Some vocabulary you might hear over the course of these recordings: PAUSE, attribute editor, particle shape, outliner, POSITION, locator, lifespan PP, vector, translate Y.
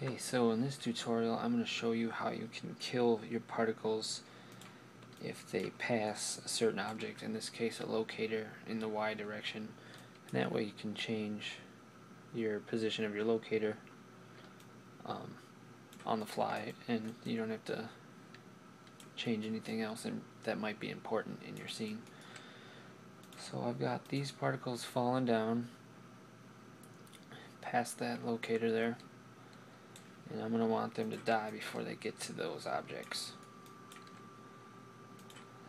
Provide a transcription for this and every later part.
Hey, so in this tutorial I'm going to show you how you can kill your particles if they pass a certain object, in this case a locator, in the Y direction. And that way you can change your position of your locator on the fly, and you don't have to change anything else that might be important in your scene. So I've got these particles falling down past that locator there. And I'm going to want them to die before they get to those objects.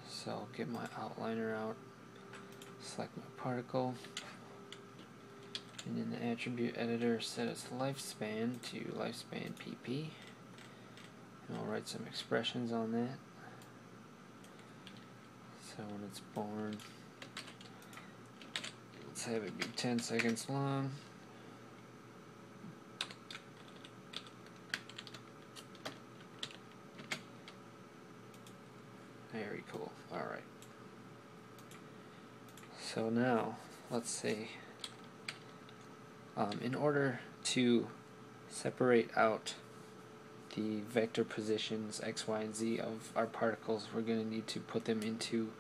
So I'll get my outliner out, select my particle, and in the attribute editor set its lifespan to lifespan PP. And I'll write some expressions on that. So when it's born, let's have it be 10 seconds long. Very cool. Alright. So now, let's see. In order to separate out the vector positions X, Y, and Z of our particles, we're going to need to put them into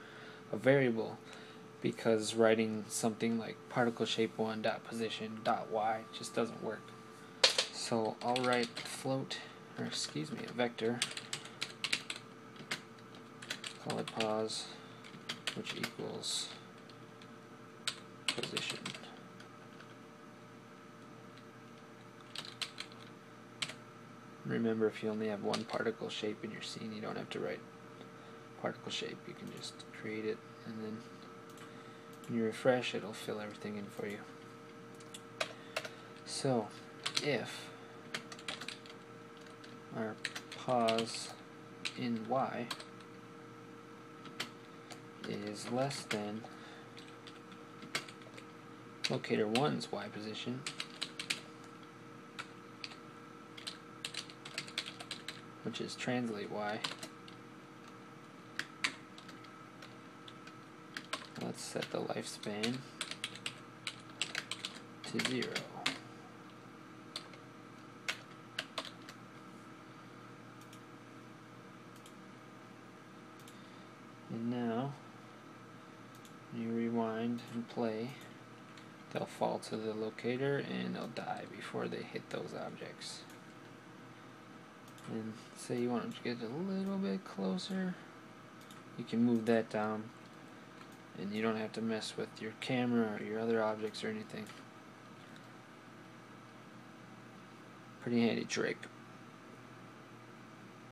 a variable, because writing something like particle shape 1.position.y just doesn't work. So I'll write a vector. Call it pause, which equals position. Remember, if you only have one particle shape in your scene, you don't have to write particle shape. You can just create it, and then when you refresh, it'll fill everything in for you. So if our pause in Y is less than locator 1's Y position, which is translate Y, let's set the lifespan to 0. And now you rewind and play, they'll fall to the locator and they'll die before they hit those objects. And say you want them to get a little bit closer, you can move that down, and you don't have to mess with your camera or your other objects or anything. Pretty handy trick.